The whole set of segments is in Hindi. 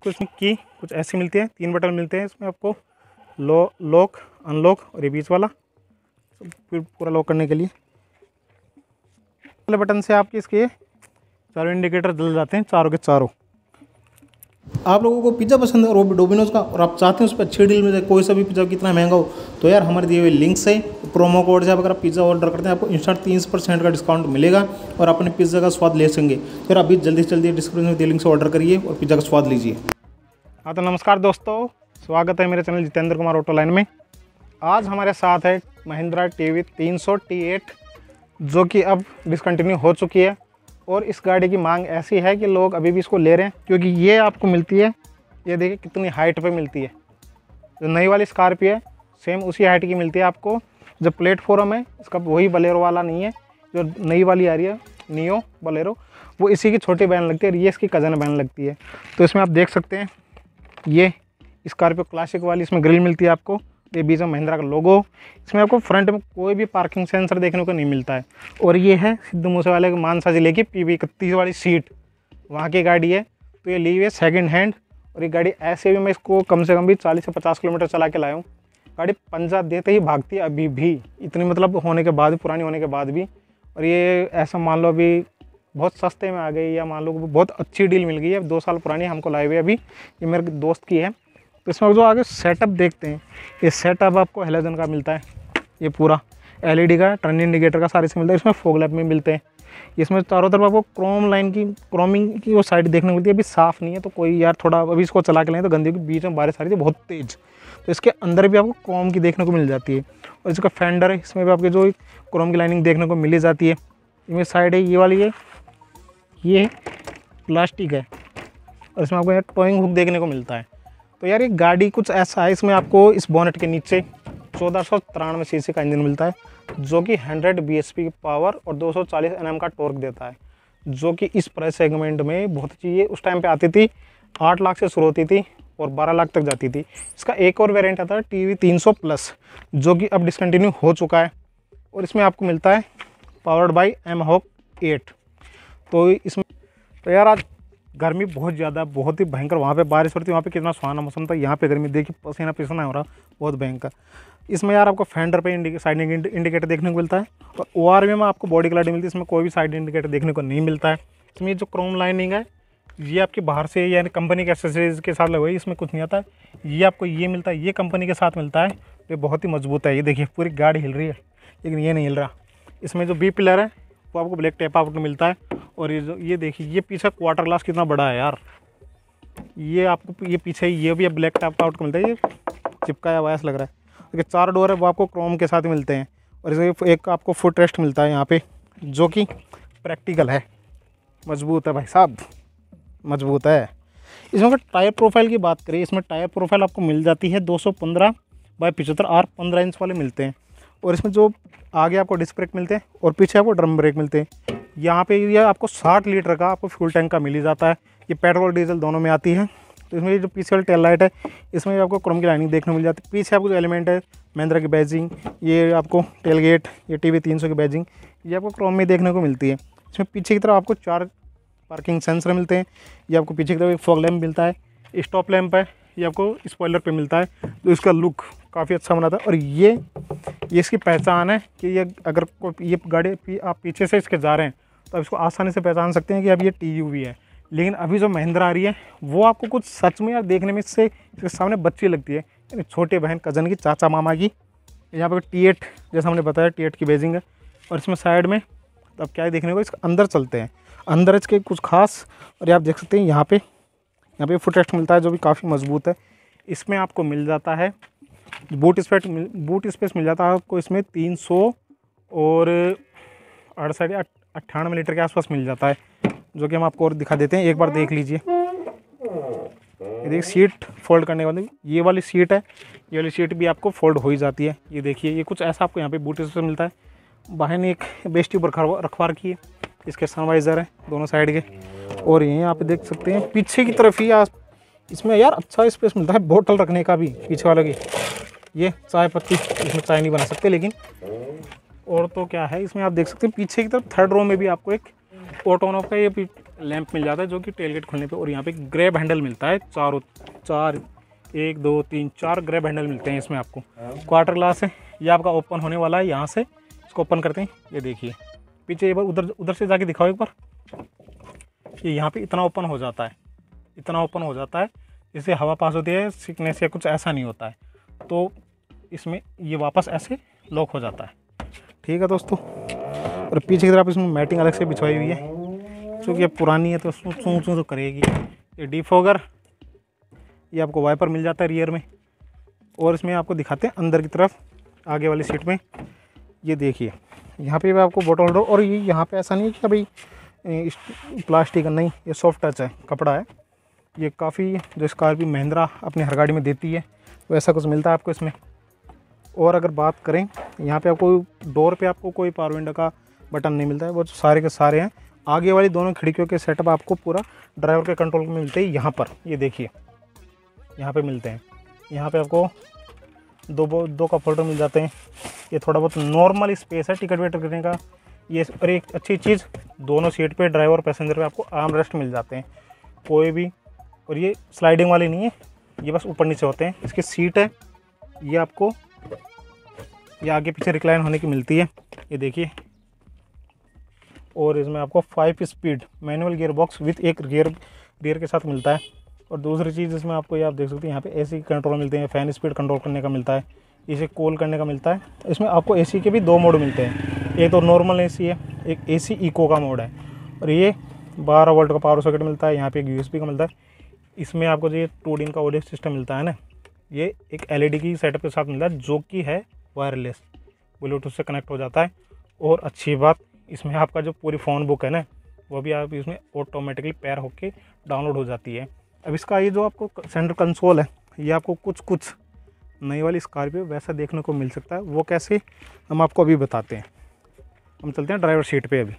आपको इसमें की कुछ ऐसे मिलती है, 3 बटन मिलते हैं इसमें आपको, लॉक अनलॉक और ये बीच वाला पूरा लॉक करने के लिए। पहले बटन से आपके इसके चारों इंडिकेटर जल जाते हैं, चारों के चारों। आप लोगों को पिज़्ज़ा पसंद है और वो भी डोमिनोज़ का, और आप चाहते हैं उस पर अच्छी डील मिल जाए, कोई सा भी पिज़्ज़ा कितना महंगा हो, तो यार हमारे दिए हुए लिंक से प्रोमो कोड से आप अगर आप पिज़्ज़ा ऑर्डर करते हैं आपको इंस्टेंट 30% का डिस्काउंट मिलेगा और अपने पिज़्ज़ा का स्वाद ले सकेंगे। तो यार अभी जल्दी से जल्दी डिस्क्रिप्शन में दिए लिंक से ऑर्डर करिए और पिज़्ज़ा का स्वाद लीजिए। हाँ तो नमस्कार दोस्तों, स्वागत है मेरे चैनल जितेंद्र कुमार ऑटोलाइन में। आज हमारे साथ है महिंद्रा TUV 300 T8, जो कि अब डिसकंटिन्यू हो चुकी है और इस गाड़ी की मांग ऐसी है कि लोग अभी भी इसको ले रहे हैं, क्योंकि ये आपको मिलती है, ये देखिए कितनी हाइट पे मिलती है। जो नई वाली स्कॉर्पियो है सेम उसी हाइट की मिलती है आपको, जो प्लेटफॉर्म है इसका वही बलेरो वाला नहीं है, जो नई वाली आ रही है नियो बलेरो, वो इसी की छोटी बहन लगती है और ये इसकी कज़न बहन लगती है। तो इसमें आप देख सकते हैं ये स्कॉर्पियो क्लासिक वाली, इसमें ग्रिल मिलती है आपको, ये बीच में महिंद्रा का लोगो, इसमें आपको फ्रंट में कोई भी पार्किंग सेंसर देखने को नहीं मिलता है। और ये है सिद्धू मूसेवाले के मानसा जिले की PV 31 वाली सीट, वहाँ की गाड़ी है। तो ये ली हुई है सेकेंड हैंड, और ये गाड़ी ऐसे भी मैं इसको कम से कम भी 40 से 50 किलोमीटर चला के लाया हूँ। गाड़ी पंजा देते ही भागती है अभी भी, इतनी मतलब होने के बाद, पुरानी होने के बाद भी। और ये ऐसा मान लो अभी बहुत सस्ते में आ गई, या मान लो बहुत अच्छी डील मिल गई है, 2 साल पुरानी हमको लाई हुई अभी, ये मेरे दोस्त की है। तो इसमें जो आगे सेटअप देखते हैं, ये सेटअप आपको हेलोजन का मिलता है, ये पूरा LED का, टर्न इंडिकेटर का सारे से मिलता है, इसमें फॉग लैंप में मिलते हैं। इसमें चारों तरफ आपको क्रोम लाइन की, क्रोमिंग की वो साइड देखने को मिलती है, अभी साफ़ नहीं है तो कोई यार थोड़ा अभी इसको चला के लाएँ तो गंदी के बीच में बारिश आ रही थी बहुत तेज़, तो इसके अंदर भी आपको क्रोम की देखने को मिल जाती है। और इसका फेंडर है, इसमें भी आपके जो क्रोम की लाइनिंग देखने को मिली जाती है। इसमें साइड है ये वाली है, ये प्लास्टिक है, और इसमें आपको टोइंग हुक देखने को मिलता है। तो यार ये गाड़ी कुछ ऐसा है, इसमें आपको इस बोनेट के नीचे 1493 सीसी का इंजन मिलता है, जो कि 100 BHP की पावर और 240 Nm का टॉर्क देता है, जो कि इस प्राइस सेगमेंट में बहुत अच्छी है। उस टाइम पे आती थी 8 लाख से शुरू होती थी और 12 लाख तक जाती थी। इसका एक और वेरिएंट आता है TUV 300+, जो कि अब डिसकंटिन्यू हो चुका है, और इसमें आपको मिलता है पावर्ड बाई M Hott 8। तो इसमें तो यार आज गर्मी बहुत ज़्यादा, बहुत ही भयंकर, वहाँ पे बारिश हो रही थी, वहाँ पे कितना सुहाना मौसम था, यहाँ पे गर्मी देखिए पसीना पसीना हो रहा, बहुत भयंकर। इसमें यार आपको फेंडर पे साइड इंडिकेटर देखने को मिलता है, और ORV में आपको बॉडी क्लैडिंग मिलती है, इसमें कोई भी साइड इंडिकेटर देखने को नहीं मिलता है। इसमें जो क्रोम लाइनिंग है ये आपकी बाहर से यानी कंपनी के एक्सेसरीज के साथ लगाई, इसमें कुछ नहीं आता है। ये आपको ये मिलता है, ये कंपनी के साथ मिलता है, ये बहुत ही मजबूत है। ये देखिए पूरी गाड़ी हिल रही है लेकिन ये नहीं हिल रहा। इसमें जो B पिलर है वो आपको ब्लैक टेप आउट मिलता है, और ये जो ये देखिए ये पीछे क्वार्टर ग्लास कितना बड़ा है यार, ये आपको ये पीछे ये भी ब्लैक टॉप आउट मिलता है, ये चिपकाया वायस लग रहा है। देखिए 4 डोर है वो आपको क्रोम के साथ मिलते हैं, और इसमें एक आपको फुट रेस्ट मिलता है यहाँ पे, जो कि प्रैक्टिकल है, मजबूत है भाई साहब, मजबूत है। इसमें अगर टायर प्रोफाइल की बात करें, इसमें टायर प्रोफाइल आपको मिल जाती है 215/75 R 15 इंच वाले मिलते हैं, और इसमें जो आगे आपको डिस्क ब्रेक मिलते हैं और पीछे आपको ड्रम ब्रेक मिलते हैं। यहाँ पे ये आपको 60 लीटर का आपको फ्यूल टैंक का मिल जाता है, ये पेट्रोल डीजल दोनों में आती है। तो इसमें जो पीछे वाली टेल लाइट है इसमें आपको क्रोम की लाइनिंग देखने को मिल जाती है। पीछे आपको जो एलिमेंट है महिंद्रा की बैजिंग, ये आपको टेल गेट, ये TUV 300 की बैजिंग, ये आपको क्रोम में देखने को मिलती है। इसमें पीछे की तरफ आपको 4 पार्किंग सेंसर मिलते हैं, ये आपको पीछे की तरफ एक फॉग लैम्प मिलता है, स्टॉप लैम्प है, ये आपको स्पॉइलर पे मिलता है, तो इसका लुक काफ़ी अच्छा बनाता है। और ये इसकी पहचान है कि ये अगर कोई ये गाड़ी आप पीछे से इसके जा रहे हैं तो आप इसको आसानी से पहचान सकते हैं कि अब ये TUV है। लेकिन अभी जो महिंद्रा आ रही है वो आपको कुछ सच में यार देखने में इससे इसके सामने बच्ची लगती है, यानी छोटे बहन, कज़न की, चाचा मामा की। यहाँ पर T8 जैसा हमने बताया T8 की बेजिंग है, और इसमें साइड में तो आप क्या देखने को, इसके अंदर चलते हैं, अंदर इसके कुछ खास। और ये आप देख सकते हैं यहाँ पे फुटरेस्ट मिलता है जो भी काफ़ी मजबूत है। इसमें आपको मिल जाता है बूट स्पेस मिल जाता है आपको, इसमें 398 लीटर के आसपास मिल जाता है, जो कि हम आपको और दिखा देते हैं, एक बार देख लीजिए। ये देखिए सीट फोल्ड करने वाली, ये वाली सीट है, ये वाली सीट भी आपको फोल्ड हो ही जाती है। ये देखिए ये कुछ ऐसा आपको यहाँ पे बूट स्पेस मिलता है। बाहर ने एक बेस्ट ट्यूब रखवा रखी है, इसके सनवाइज़र है दोनों साइड के, और ये यहाँ पे देख सकते हैं पीछे की तरफ ही इसमें यार अच्छा स्पेस मिलता है बोतल रखने का भी पीछे वाला की। ये चाय पत्ती, इसमें चाय नहीं बना सकते लेकिन और तो क्या है। इसमें आप देख सकते हैं पीछे की तरफ थर्ड रो में भी आपको एक ऑटोनॉफ का ये लैंप मिल जाता है जो कि टेलगेट खोलने पे, और यहाँ पे ग्रैब हैंडल मिलता है, चार 1 2 3 4 ग्रैब हैंडल मिलते हैं इसमें आपको। क्वार्टर ग्लास है, ये आपका ओपन होने वाला है, यहाँ से इसको ओपन करते हैं, ये देखिए पीछे, एक बार उधर से जाके दिखाओ एक बार, ये यहाँ पे इतना ओपन हो जाता है, इतना ओपन हो जाता है, इससे हवा पास होती है, सिकनेस या कुछ ऐसा नहीं होता है, तो इसमें ये वापस ऐसे लॉक हो जाता है। ठीक है दोस्तों, और पीछे की तरफ इसमें मैटिंग अलग से बिछवाई हुई है, क्योंकि अब पुरानी है तो सूं सूं तो करेगी। ये डिफोगर, ये आपको वाइपर मिल जाता है रियर में, और इसमें आपको दिखाते हैं अंदर की तरफ आगे वाली सीट में, ये देखिए यहाँ पे भी आपको बोतल होल्डर, और ये यहाँ पे ऐसा नहीं है कि भाई प्लास्टिक, नहीं, ये सॉफ्ट टच है, कपड़ा है, ये काफ़ी जो स्कॉर्पियो महिंद्रा अपनी हर गाड़ी में देती है वैसा कुछ मिलता है आपको इसमें। और अगर बात करें यहाँ पे आपको डोर पे आपको कोई पावर विंडो का बटन नहीं मिलता है, वो सारे के सारे हैं। आगे वाली दोनों खिड़कियों के सेटअप आपको पूरा ड्राइवर के कंट्रोल में मिलते हैं यहाँ पर, ये देखिए यहाँ पे मिलते हैं। यहाँ पे आपको दो का फोल्डर मिल जाते हैं, ये थोड़ा बहुत नॉर्मल स्पेस है टिकट वेटर करने का ये। और एक अच्छी चीज़, दोनों सीट पर ड्राइवर और पैसेंजर पर आपको आर्म रेस्ट मिल जाते हैं कोई भी, और ये स्लाइडिंग वाले नहीं है, ये बस ऊपर नीचे होते हैं। इसकी सीट है, ये आपको ये आगे पीछे रिक्लाइन होने की मिलती है, ये देखिए। और इसमें आपको 5 speed manual gear box with एक रियर के साथ मिलता है। और दूसरी चीज़ इसमें आपको, ये आप देख सकते हैं, यहाँ पे एसी कंट्रोल मिलते हैं, फ़ैन स्पीड कंट्रोल करने का मिलता है, इसे कॉल करने का मिलता है। इसमें आपको एसी के भी 2 मोड मिलते हैं, एक तो नॉर्मल एसी है, एक एसी इको का मोड है। और ये 12 वोल्ट का पावर सॉकेट मिलता है, यहाँ पर एक USB का मिलता है। इसमें आपको जो ये 2D का ऑडियो सिस्टम मिलता है ना, ये एक LED की सेटअप के साथ मिलता है, जो कि है वायरलेस, ब्लूटूथ से कनेक्ट हो जाता है। और अच्छी बात, इसमें आपका जो पूरी फ़ोन बुक है ना, वो भी आप इसमें ऑटोमेटिकली पैर होके डाउनलोड हो जाती है। अब इसका ये जो आपको सेंटर कंसोल है, ये आपको कुछ नई वाली स्कॉर्पियो वैसा देखने को मिल सकता है, वो कैसे हम आपको अभी बताते हैं। हम चलते हैं ड्राइवर सीट पर। अभी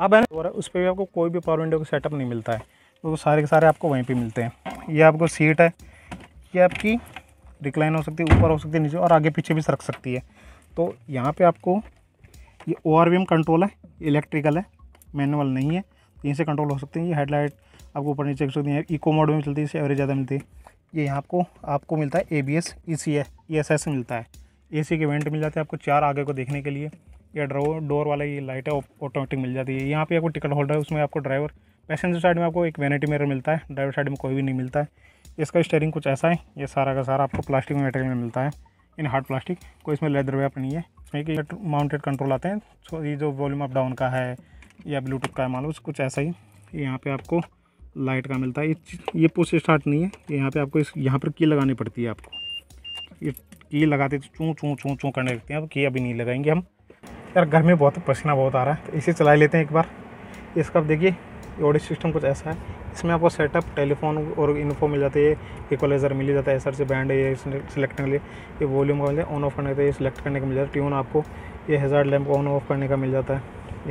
अब है ना, उस पर भी आपको कोई भी पावर विंडो का सेटअप नहीं मिलता है, वो सारे के सारे आपको वहीं पर मिलते हैं। ये आपको सीट है, ये आपकी रिक्लाइन हो सकती है, ऊपर हो सकती है, नीचे, और आगे पीछे भी रख सकती है। तो यहाँ पे आपको ये ORVM कंट्रोल है, इलेक्ट्रिकल है, मैनुअल नहीं है, यहीं से कंट्रोल हो सकती है। ये हेडलाइट आपको ऊपर नीचे कर सकती है, इको मोड में चलती है, इससे एवरेज ज़्यादा मिलती है। ये यहाँ आपको मिलता है ABS, ESS मिलता है। AC के वेंट मिल जाते हैं आपको 4 आगे को देखने के लिए। ये डोर वाला ये लाइट है, ऑटोमेटिक मिल जाती है। यहाँ पर आपको टिकट होल्डर है, उसमें आपको ड्राइवर पैसेंजर साइड में आपको एक वैनिटी मिरर मिलता है, ड्राइवर साइड में कोई भी नहीं मिलता है। इसका स्टीयरिंग कुछ ऐसा है, ये सारा का सारा आपको प्लास्टिक में मटेरियल में मिलता है, इन हार्ड प्लास्टिक, कोई इसमें लेदर वेप नहीं है। इसमें एक माउंटेड कंट्रोल आते हैं, तो ये जो वॉल्यूम अप डाउन का है या ब्लूटूथ का है, मान लो कुछ ऐसा ही। यहाँ पे आपको लाइट का मिलता है, ये पुश स्टार्ट नहीं है, यहाँ पे आपको यहाँ पर की लगानी पड़ती है आपको, ये की लगाते तो चूँ चूँ चूँ चूँ करने लगते हैं, अब की अभी नहीं लगाएंगे हम यार, घर में बहुत पसीना बहुत आ रहा है, तो इसे चला लेते हैं एक बार। इसका देखिए ऑडियो सिस्टम कुछ ऐसा है, इसमें आपको सेटअप, टेलीफोन और इन्फो मिल जाती है, इक्वलाइजर मिल जाता है, एसआर से बैंड है सिलेक्ट करने के लिए, ये वॉल्यूम का मिल जाता है, ऑन ऑफ करने के लिए सिलेक्ट करने का मिल जाता है, ट्यून आपको, ये हैजार्ड लैंप ऑन ऑफ करने का मिल जाता है।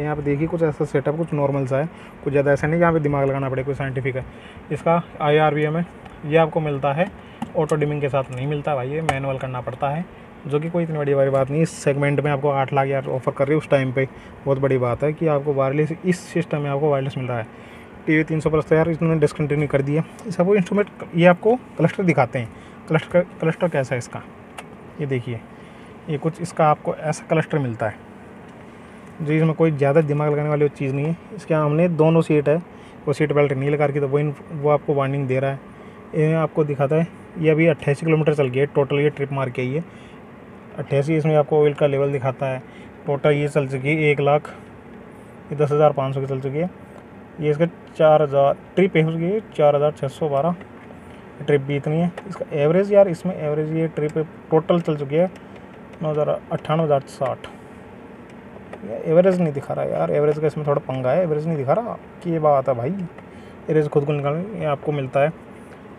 यहाँ पे देखिए कुछ ऐसा सेटअप, कुछ नॉर्मल सा है, कुछ ज़्यादा ऐसा नहीं यहाँ पे दिमाग लगाना पड़ेगा, कोई साइंटिफिक है। इसका IRVM है, ये आपको मिलता है, ऑटो डिमिंग के साथ नहीं मिलता भाई, ये मैनुअल करना पड़ता है, जो कि कोई इतनी बड़ी वाली बात नहीं। इस सेगमेंट में आपको 8 लाख यार ऑफर कर रही है उस टाइम पे, बहुत बड़ी बात है कि आपको वायरलेस, इस सिस्टम में आपको वायरलेस मिल रहा है। TUV300 पर यार इन्होंने डिसकंटिन्यू कर दिया सब इंस्ट्रूमेंट। ये आपको क्लस्टर दिखाते हैं, क्लस्टर कैसा है इसका, ये देखिए, ये कुछ इसका आपको ऐसा क्लस्टर मिलता है, जो इसमें कोई ज़्यादा दिमाग लगाने वाली चीज़ नहीं है। इसके हमने दोनों सीट है, वो सीट बेल्ट नहीं लगा रखी, तो वो आपको वार्निंग दे रहा है। ये आपको दिखाता है, ये अभी 88 किलोमीटर चल गया टोटल, ये ट्रिप मार के आई है 88। इसमें आपको ऑयल का लेवल दिखाता है, टोटल ये चल चुकी है 1,10,500 की चल चुकी है। ये इसका 4000 ट्रिप हो चुकी है, 4612 ट्रिप भी इतनी है। इसका एवरेज यार, इसमें एवरेज ये ट्रिप टोटल चल चुकी है 98,060। एवरेज नहीं दिखा रहा यार, एवरेज का इसमें थोड़ा पंगा है, एवरेज नहीं दिखा रहा, ये बात है भाई, एवरेज खुद को निकालने। ये आपको मिलता है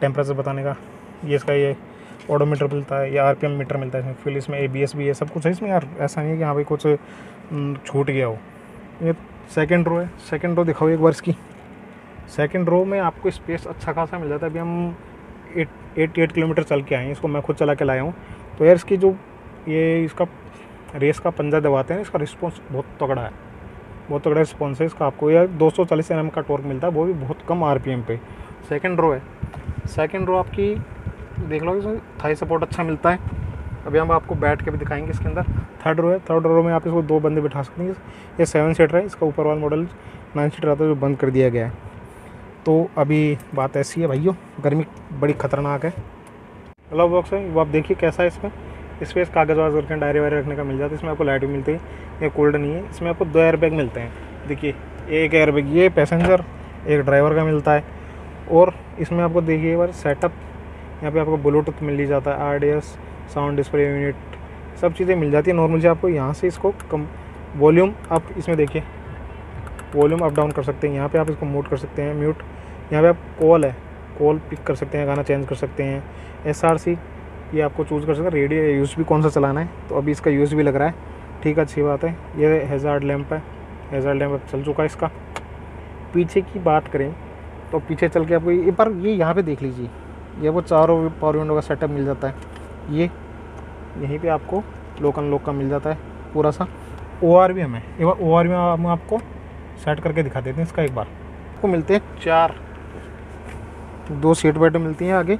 टेम्परेचर बताने का, ये इसका ये ओडोमीटर मिलता है, या RPM मीटर मिलता है इसमें, फिर इसमें ABS भी है, सब कुछ है इसमें यार, ऐसा नहीं है कि यहाँ पे कुछ छूट गया हो। ये सेकंड रो है, सेकंड रो दिखाओ एक बार इसकी। सेकंड रो में आपको स्पेस अच्छा खासा मिल जाता है। अभी हम 88 किलोमीटर चल के आए हैं, इसको मैं खुद चला के लाया हूँ। तो यार इसकी जो ये इसका रेस का पंजा दबाते हैं, इसका रिस्पॉन्स बहुत तगड़ा है, बहुत तगड़ा रिस्पॉन्स है इसका। आपको यह 240 Nm का टॉर्क मिलता है, वो भी बहुत कम RPM पे। सेकंड रो है, सेकंड रो आपकी देख लो, इसमें थाई सपोर्ट अच्छा मिलता है। अभी हम आपको बैठ के भी दिखाएंगे इसके अंदर। थर्ड रो है, थर्ड रो में आप इसको 2 बंदे बिठा सकते हैं। ये 7 सीटर है, इसका ऊपर वाला मॉडल 9 सीटर आता है जो बंद कर दिया गया है। तो अभी बात ऐसी है भाइयों, गर्मी बड़ी ख़तरनाक है। अलॉय बॉक्स है वो आप देखिए कैसा है, इसमें स्पेस कागज़ वागज रखें, डायरे वायरे रखने का मिल जाता है। इसमें आपको लाइट भी मिलती है, ये कोल्ड नहीं है। इसमें आपको 2 एयरबैग मिलते हैं, देखिए एक एयरबैग ये पैसेंजर, एक ड्राइवर का मिलता है। और इसमें आपको देखिए बार सेटअप, यहाँ पे आपको ब्लूटूथ मिल जाता है, RDS, साउंड, डिस्प्ले यूनिट, सब चीज़ें मिल जाती है। नॉर्मल जो आपको यहाँ से इसको कम वॉल्यूम, आप इसमें देखिए वॉल्यूम अप डाउन कर सकते हैं। यहाँ पे आप इसको म्यूट कर सकते हैं, म्यूट। यहाँ पे आप कॉल है, कॉल पिक कर सकते हैं, गाना चेंज कर सकते हैं। SRC ये आपको चूज़ कर सकते हैं, रेडियो या USB कौन सा चलाना है। तो अभी इसका USB लग रहा है, ठीक है, अच्छी बात है। ये हैजार्ड लैंप है, हैजार्ड लैंप चल चुका है इसका। पीछे की बात करें तो पीछे चल के आपको ये पर ये यहाँ पे देख लीजिए, ये वो चारों पावर विंडो का सेटअप मिल जाता है। ये यहीं पे आपको लॉक अनलॉक का मिल जाता है पूरा सा। ORVM है, एक बार ORVM आपको सेट करके दिखा देते हैं इसका। एक बार आपको मिलते हैं 4, 2 सीट बेल्ट मिलती हैं आगे।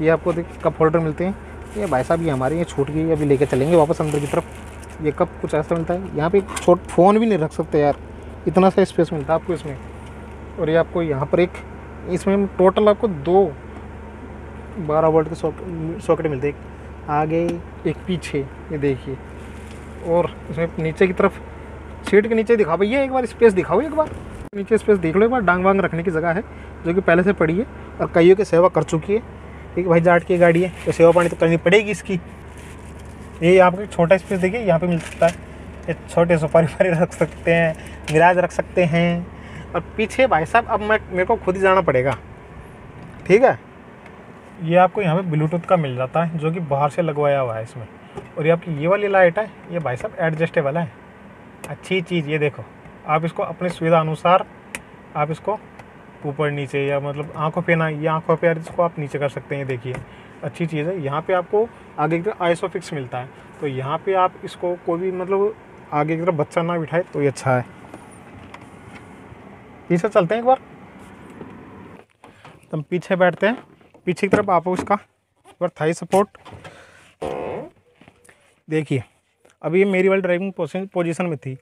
ये आपको कप होल्डर मिलते हैं। ये भाई साहब ये हमारे ये छूट गई, अभी लेके चलेंगे वापस अंदर की तरफ। ये कप कुछ ऐसा मिलता है, यहाँ पे छोटा फ़ोन भी नहीं रख सकते यार, इतना सा स्पेस मिलता है आपको इसमें। और ये आपको यहाँ पर एक, इसमें टोटल आपको 2 12 वोल्ट के सॉकेट मिलते हैं, आगे एक पीछे, ये देखिए। और इसमें नीचे की तरफ, सीट के नीचे दिखाओ भैया एक बार, स्पेस दिखाओ एक बार, नीचे स्पेस देख लो एक बार। डांग वांग रखने की जगह है जो कि पहले से पड़ी है और कईयों की सेवा कर चुकी है। एक भाई जाट की गाड़ी है तो सेवा पानी तो करनी पड़ेगी इसकी। ये आपको छोटा स्पेस देखिए यहाँ पे मिल सकता है, ये छोटे सुपारी वारी रख सकते हैं, मिराज रख सकते हैं। और पीछे भाई साहब अब मेरे को खुद ही जाना पड़ेगा, ठीक है। ये आपको यहाँ पे ब्लूटूथ का मिल जाता है जो कि बाहर से लगवाया हुआ है इसमें। और ये आपकी ये वाली लाइट है, ये भाई साहब एडजस्टेबल है, अच्छी चीज़। ये देखो आप इसको अपनी सुविधा अनुसार आप इसको ऊपर नीचे, या मतलब आंखों पे ना, ये आंखों पे यार इसको आप नीचे कर सकते हैं, देखिए अच्छी चीज़ है। यहाँ पे आपको आगे की तरफ आइसोफिक्स मिलता है, तो यहाँ पे आप इसको कोई भी मतलब आगे की तरफ बच्चा ना बिठाए तो ये अच्छा है। पीछे चलते हैं एक बार, हम पीछे बैठते हैं। पीछे की तरफ आपको इसका और थाई सपोर्ट देखिए। अभी ये मेरी वाली ड्राइविंग पोजीशन में थी,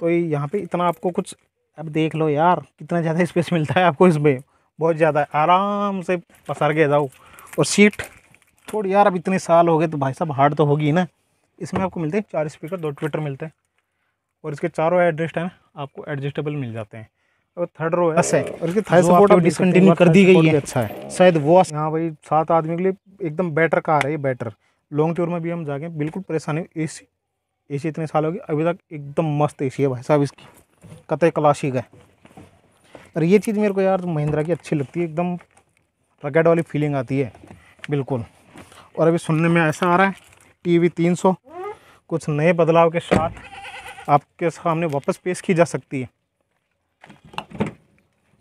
तो ये यहाँ पे इतना आपको कुछ, अब देख लो यार कितना ज़्यादा स्पेस मिलता है आपको इसमें, बहुत ज़्यादा। आराम से पसार के जाओ। और सीट थोड़ी यार, अब इतने साल हो गए तो भाई साहब हार्ड तो होगी ना। इसमें आपको मिलते हैं 4 स्पीकर, 2 ट्विटर मिलते हैं। और इसके चारों एडजस्ट हैं, आपको एडजस्टेबल मिल जाते हैं। और थर्ड रो है, और इसकी थाई सपोर्ट अब डिसकंटिन्यू कर दी गई है, अच्छा है शायद वो। हाँ भाई 7 आदमी के लिए एकदम बेटर कार है ये, बेटर। लॉन्ग टूर में भी हम जाके बिल्कुल परेशानी। ए सी इतने साल हो गए अभी तक एकदम मस्त ए सी है भाई साहब, इसकी कतई क्लासिक है। और ये चीज़ मेरे को यार महिंद्रा की अच्छी लगती है, एकदम रगेट वाली फीलिंग आती है बिल्कुल। और अभी सुनने में ऐसा आ रहा है TUV 300 कुछ नए बदलाव के साथ आपके सामने वापस पेश की जा सकती है।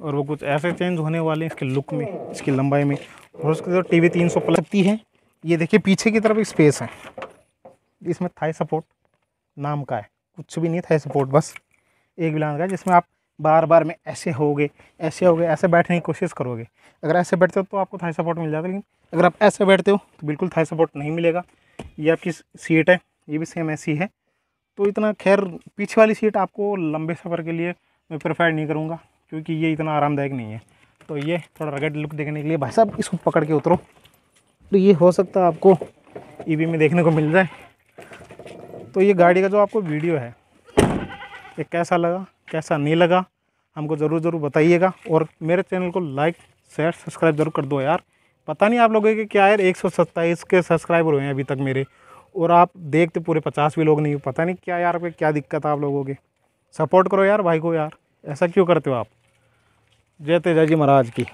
और वो कुछ ऐसे चेंज होने वाले हैं इसके लुक में, इसकी लंबाई में। और उसके जो TUV 300 प्लस लगती है, ये देखिए पीछे की तरफ स्पेस है। इसमें थाई सपोर्ट नाम का है, कुछ भी नहीं, थाई सपोर्ट बस एक बिलान का, जिसमें आप बार बार में ऐसे होगे, ऐसे होगे, ऐसे बैठने की कोशिश करोगे। अगर ऐसे बैठते हो तो आपको थाई सपोर्ट मिल जाता है, लेकिन अगर आप ऐसे बैठते हो तो बिल्कुल थाई सपोर्ट नहीं मिलेगा। ये आपकी सीट है, ये भी सेम ऐसी है। तो इतना खैर पीछे वाली सीट आपको लंबे सफ़र के लिए मैं प्रेफर नहीं करूँगा, क्योंकि ये इतना आरामदायक नहीं है। तो ये थोड़ा रगेड लुक देखने के लिए भाई साहब इसको पकड़ के उतरो। तो ये हो सकता है आपको EV में देखने को मिल जाए। तो ये गाड़ी का जो आपको वीडियो है, ये कैसा लगा कैसा नहीं लगा हमको ज़रूर बताइएगा। और मेरे चैनल को लाइक शेयर सब्सक्राइब ज़रूर कर दो यार। पता नहीं आप लोगों के क्या यार 127 के सब्सक्राइबर हुए हैं अभी तक मेरे, और आप देखते पूरे 50 भी लोग नहीं। पता नहीं क्या यार पे क्या दिक्कत है आप लोगों के। सपोर्ट करो यार भाई को यार, ऐसा क्यों करते हो आप। जय तेजा जी महाराज की।